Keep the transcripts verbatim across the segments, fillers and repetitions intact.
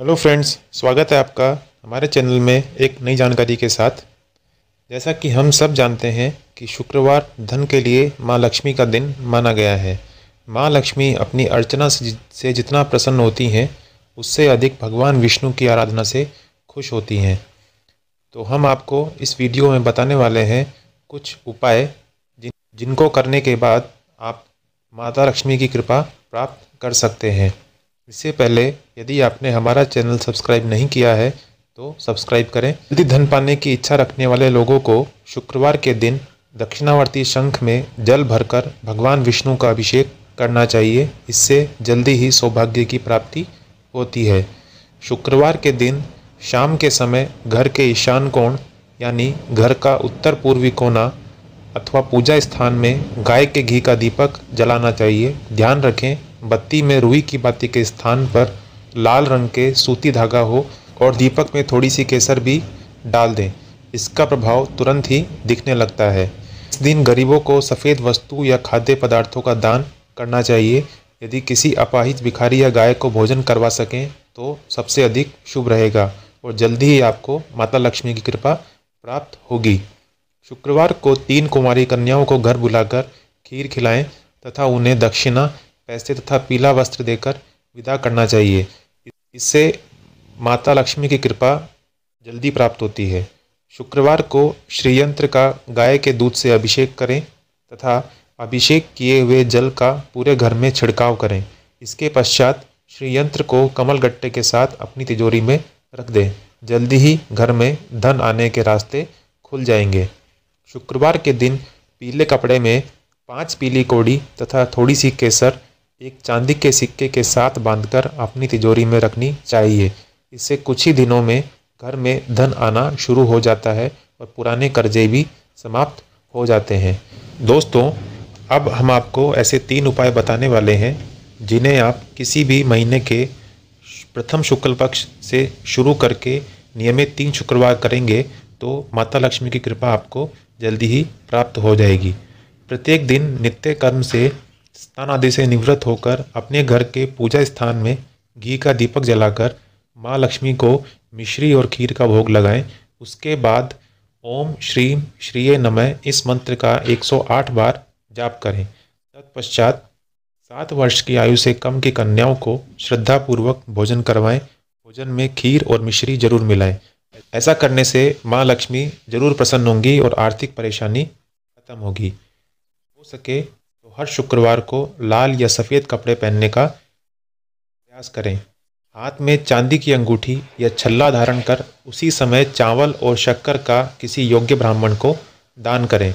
Hello friends, स्वागत है आपका हमारे चैनल में एक नई जानकारी के साथ। जैसा कि हम सब जानते हैं कि शुक्रवार धन के लिए मां लक्ष्मी का दिन माना गया है। मां लक्ष्मी अपनी अर्चना से जितना प्रसन्न होती हैं, उससे अधिक भगवान विष्णु की आराधना से खुश होती हैं। तो हम आपको इस वीडियो में बताने वाले हैं कुछ उपाय जिन जिनको करने के बाद आप माता लक्ष्मी की कृपा प्राप्त कर सकते हैं। इससे पहले यदि आपने हमारा चैनल सब्सक्राइब नहीं किया है तो सब्सक्राइब करें। यदि धन पाने की इच्छा रखने वाले लोगों को शुक्रवार के दिन दक्षिणावर्ती शंख में जल भरकर भगवान विष्णु का अभिषेक करना चाहिए। इससे जल्दी ही सौभाग्य की प्राप्ति होती है। शुक्रवार के दिन शाम के समय घर के ईशान कोण यानी घर का उत्तर पूर्वी कोना अथवा पूजा स्थान में गाय के घी का दीपक जलाना चाहिए। ध्यान रखें, बत्ती में रुई की बाती के स्थान पर लाल रंग के सूती धागा हो और दीपक में थोड़ी सी केसर भी डाल दें। इसका प्रभाव तुरंत ही दिखने लगता है। इस दिन गरीबों को सफ़ेद वस्तु या खाद्य पदार्थों का दान करना चाहिए। यदि किसी अपाहिज भिखारी या गाय को भोजन करवा सकें तो सबसे अधिक शुभ रहेगा और जल्दी ही आपको माता लक्ष्मी की कृपा प्राप्त होगी। शुक्रवार को तीन कुंवारी कन्याओं को घर बुलाकर खीर खिलाएं तथा उन्हें दक्षिणा, पैसे तथा पीला वस्त्र देकर विदा करना चाहिए। इससे माता लक्ष्मी की कृपा जल्दी प्राप्त होती है। शुक्रवार को श्रीयंत्र का गाय के दूध से अभिषेक करें तथा अभिषेक किए हुए जल का पूरे घर में छिड़काव करें। इसके पश्चात श्रीयंत्र को कमल गट्टे के साथ अपनी तिजोरी में रख दें। जल्दी ही घर में धन आने के रास्ते खुल जाएंगे। शुक्रवार के दिन पीले कपड़े में पांच पीली कौड़ी तथा थोड़ी सी केसर एक चांदी के सिक्के के साथ बांधकर अपनी तिजोरी में रखनी चाहिए। इससे कुछ ही दिनों में घर में धन आना शुरू हो जाता है और पुराने कर्जे भी समाप्त हो जाते हैं। दोस्तों, अब हम आपको ऐसे तीन उपाय बताने वाले हैं जिन्हें आप किसी भी महीने के प्रथम शुक्ल पक्ष से शुरू करके नियमित तीन शुक्रवार करेंगे तो माता लक्ष्मी की कृपा आपको जल्दी ही प्राप्त हो जाएगी। प्रत्येक दिन नित्य कर्म से स्नान आदि से निवृत्त होकर अपने घर के पूजा स्थान में घी का दीपक जलाकर माँ लक्ष्मी को मिश्री और खीर का भोग लगाएं। उसके बाद ओम श्रीम श्रीये नमः इस मंत्र का एक सौ आठ बार जाप करें। तत्पश्चात सात वर्ष की आयु से कम की कन्याओं को श्रद्धापूर्वक भोजन करवाएं। भोजन में खीर और मिश्री जरूर मिलाएं। ऐसा करने से माँ लक्ष्मी जरूर प्रसन्न होंगी और आर्थिक परेशानी खत्म होगी। हो सके तो हर शुक्रवार को लाल या सफ़ेद कपड़े पहनने का प्रयास करें। हाथ में चांदी की अंगूठी या छल्ला धारण कर उसी समय चावल और शक्कर का किसी योग्य ब्राह्मण को दान करें।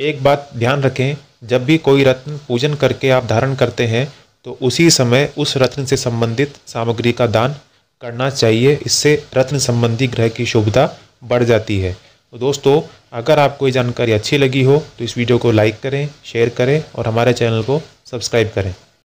एक बात ध्यान रखें, जब भी कोई रत्न पूजन करके आप धारण करते हैं तो उसी समय उस रत्न से संबंधित सामग्री का दान करना चाहिए। इससे रत्न संबंधी ग्रह की शुभता बढ़ जाती है। तो दोस्तों, अगर आपको ये जानकारी अच्छी लगी हो तो इस वीडियो को लाइक करें, शेयर करें और हमारे चैनल को सब्सक्राइब करें।